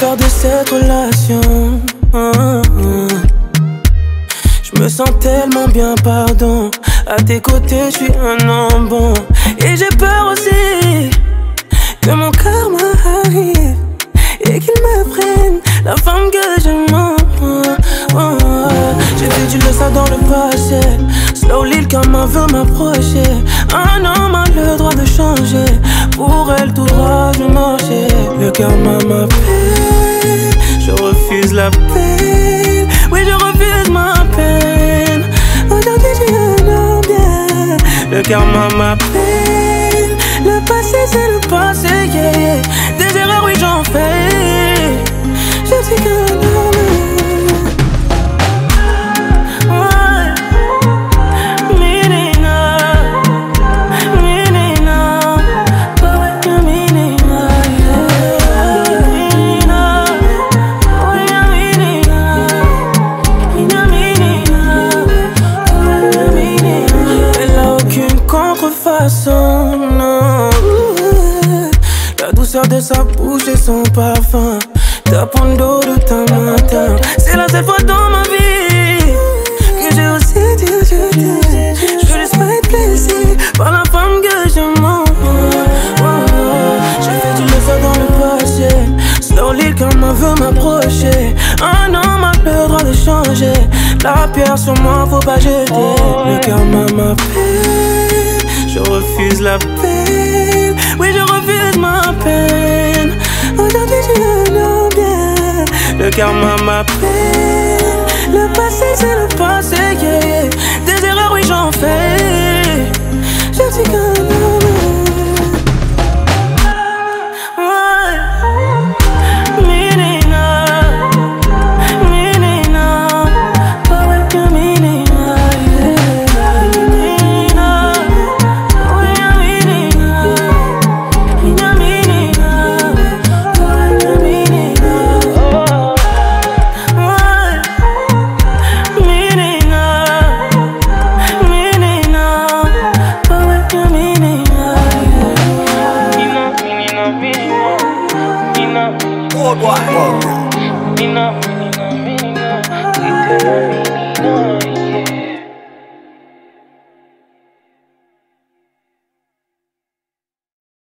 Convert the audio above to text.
peur de cette relation. Je me sens tellement bien, pardon. À tes côtés, je suis un homme bon. Et j'ai peur aussi que mon karma arrive et qu'il me prenne la femme que j'aime. J'ai dû le ça dans le passé. Slowly, le karma veut m'approcher. Un homme a le droit de changer. Pour elle, tout droit, je marchais. Le karma m'appelle. Je refuse la peine. Oui, je refuse ma peine. Aujourd'hui, je suis un homme bien. Le karma m'appelle. Le passé, c'est le passé, yeah, yeah. Des erreurs, oui, j'en fais. Je suis qu'un homme. La douceur de sa bouche et son parfum, ta pondo de ta matin. C'est la seule fois dans ma vie que j'ai osé dire je t'aime. Je veux juste être blessé par la femme que je m'en J'ai fait du leçon dans le passé. Slowly, le karma veut m'approcher. Un homme a le droit de changer. La pierre sur moi, faut pas jeter. Le karma m'appelle. Je refuse la peine, oui je refuse ma peine. Aujourd'hui je suis un homme bien. Le karma m'appelle. Le passé c'est le passé, yeah, yeah. Des erreurs oui j'en fais. Je suis qu'un homme. Worldwide.